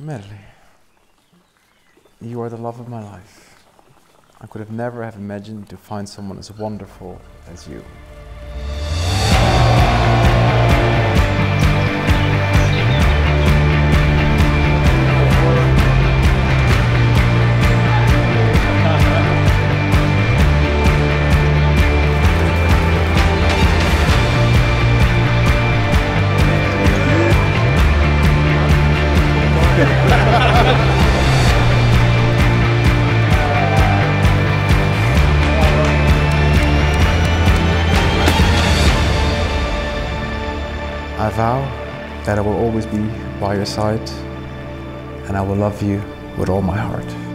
Merili, you are the love of my life. I could have never have imagined to find someone as wonderful as you. I vow that I will always be by your side, and I will love you with all my heart.